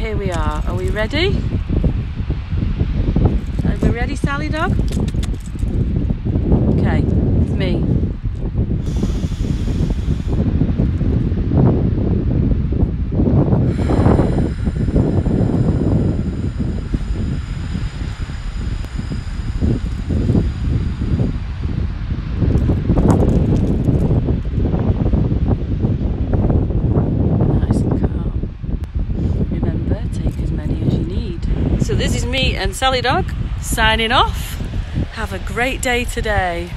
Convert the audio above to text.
here we are. Are we ready? Are we ready, Sally-Dog? Okay, it's me. So this is me and Sally-Dog signing off. Have a great day today.